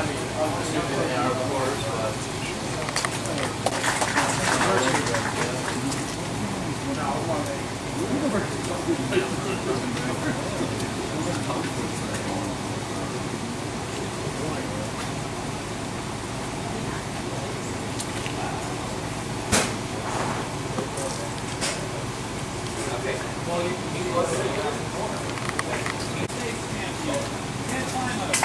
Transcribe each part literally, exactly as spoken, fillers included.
I mean, obviously they are, of course, but okay. Well, you can go to the can't climb up.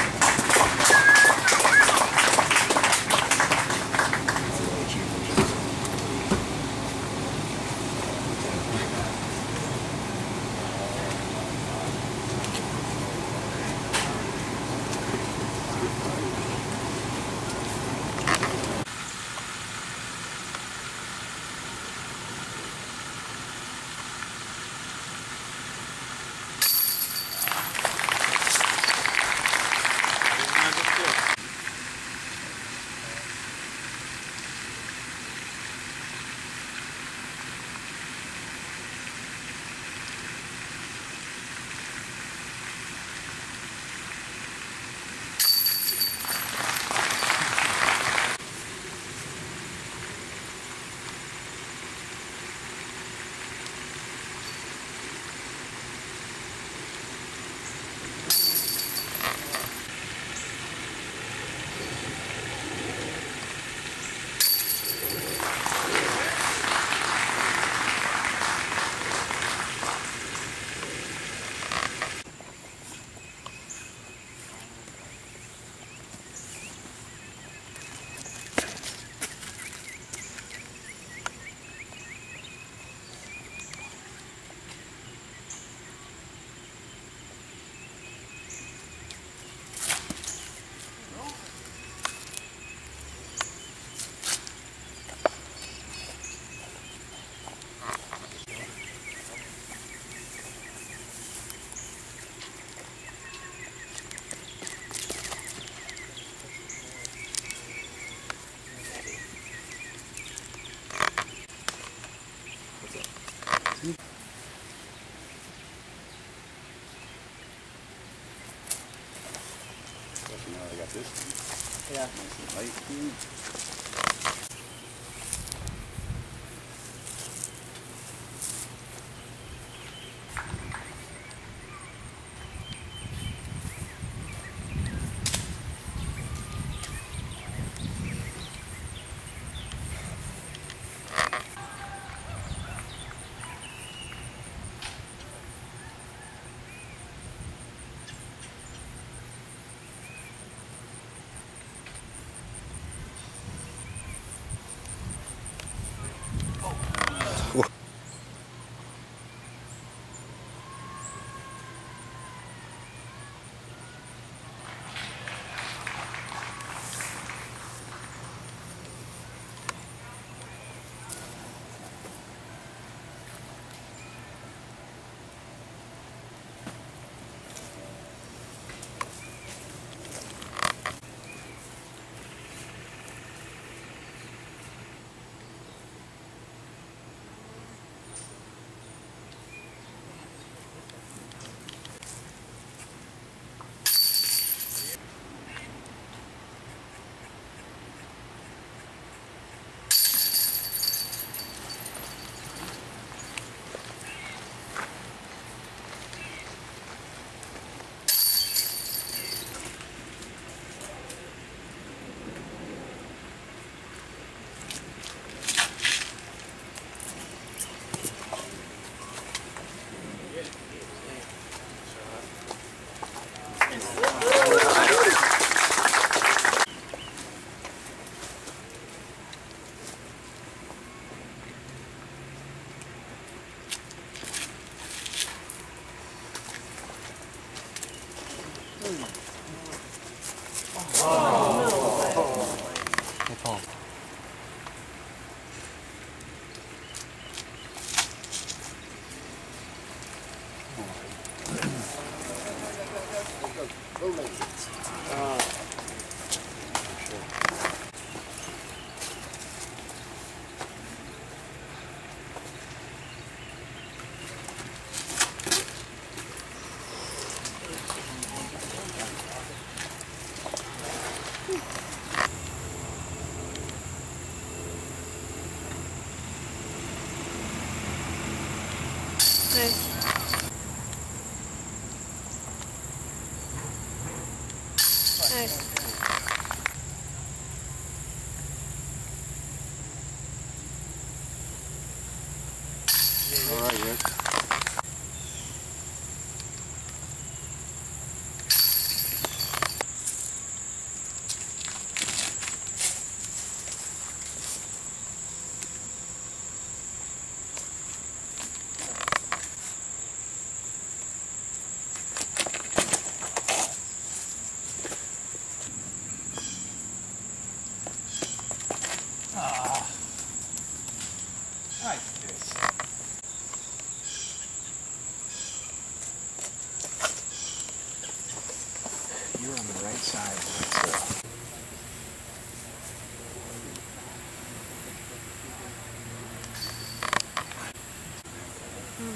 This yeah. Nice and light. Oh, Nice. All right, Rick. Ah, nice fish. You're on the right side. Mm.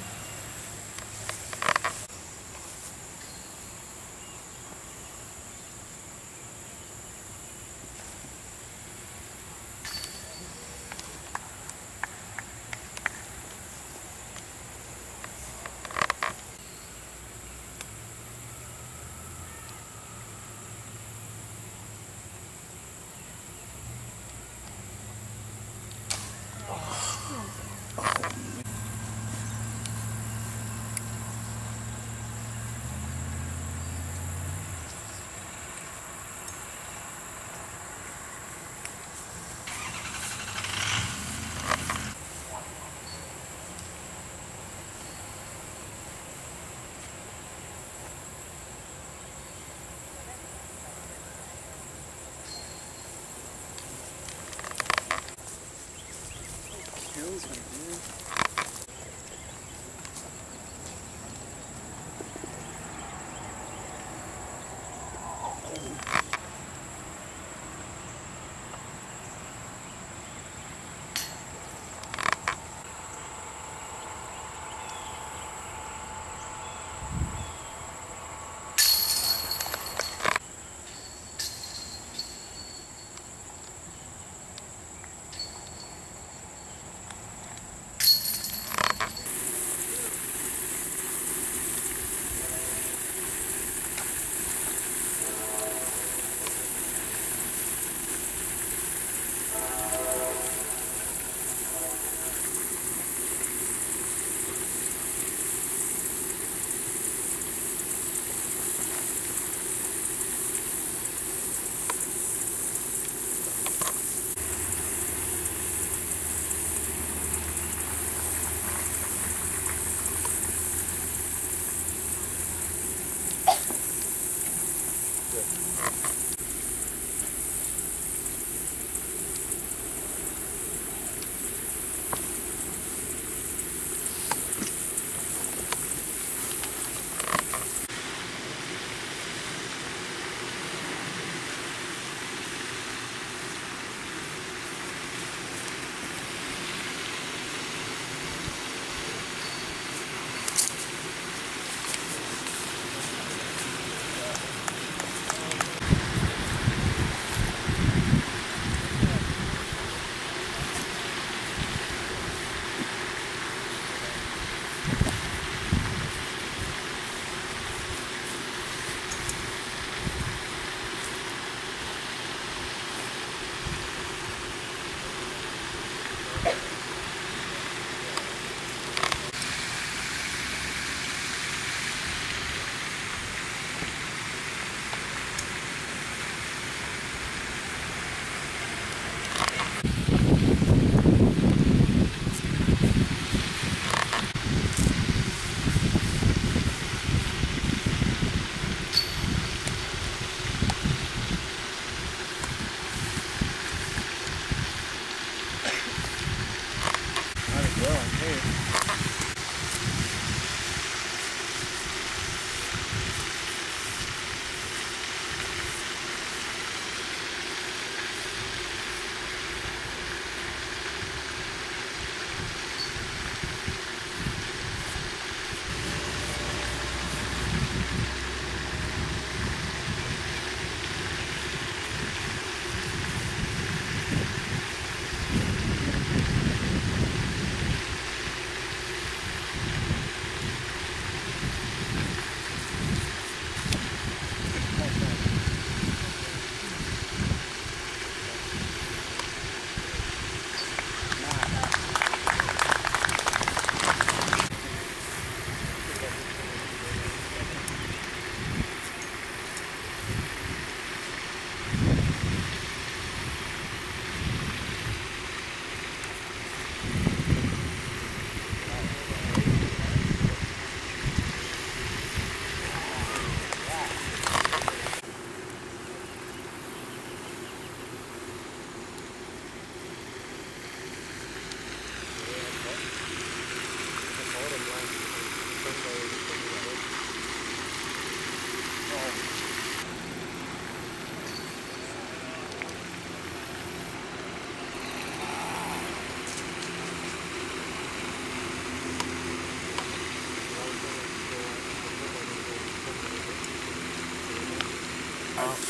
Hmm.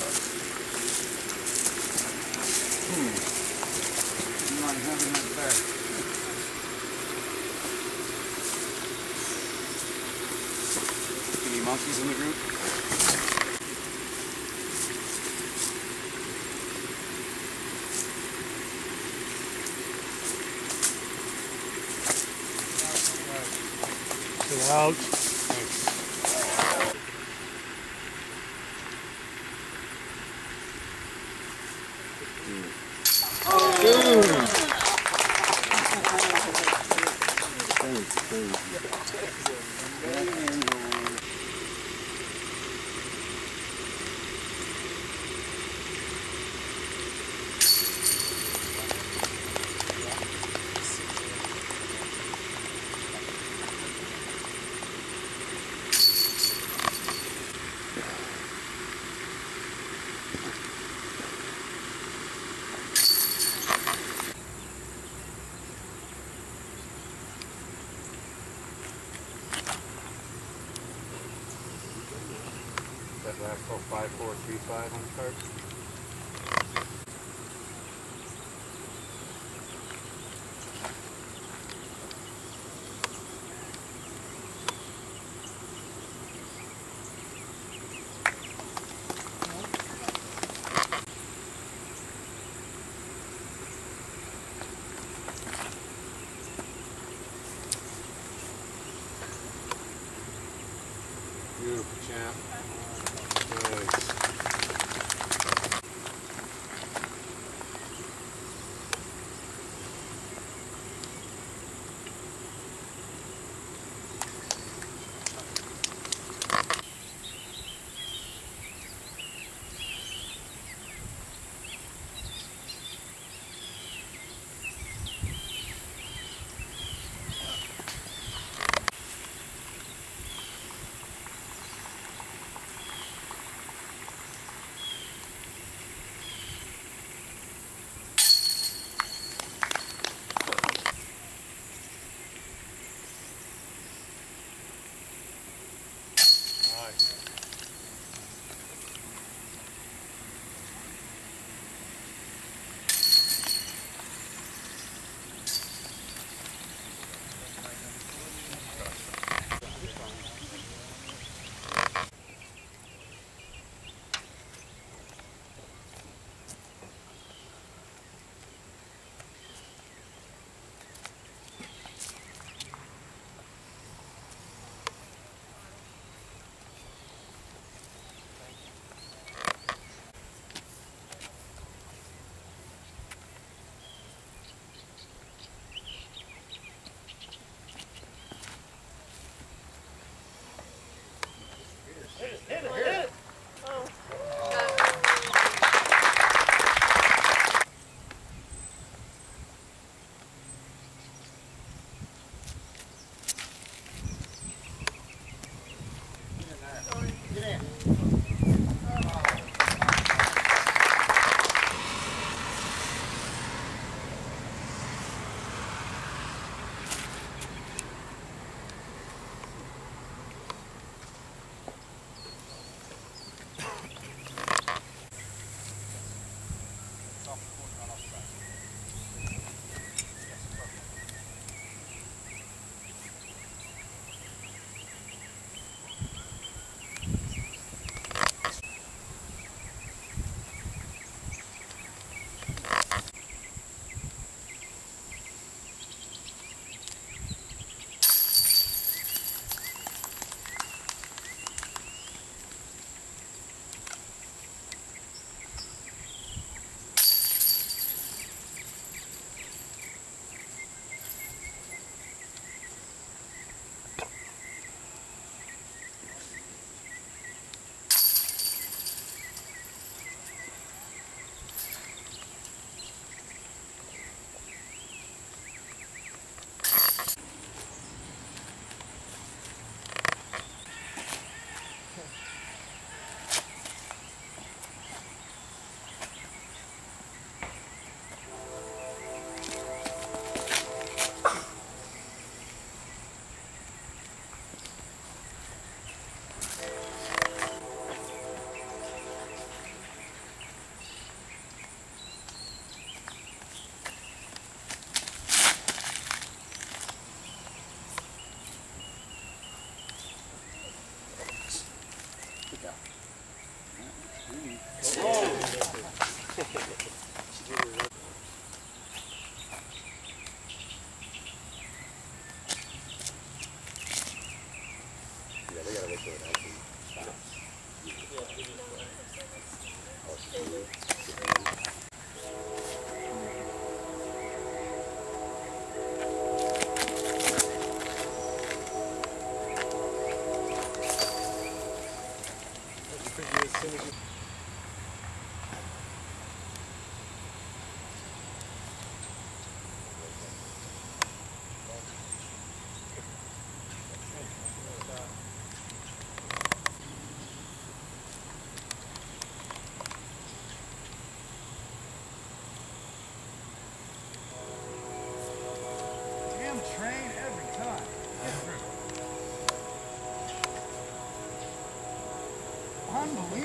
I'm not having that back. Any monkeys in the group? Out. Thanks. Boom. Last call five four three five on the card. Beautiful champ. Nice.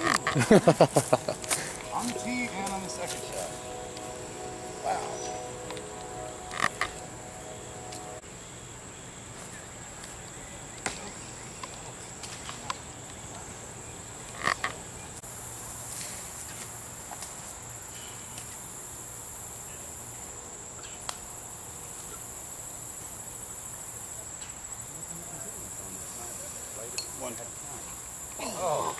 On tee and on the second shot. Wow. One time. Oh.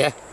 Yeah.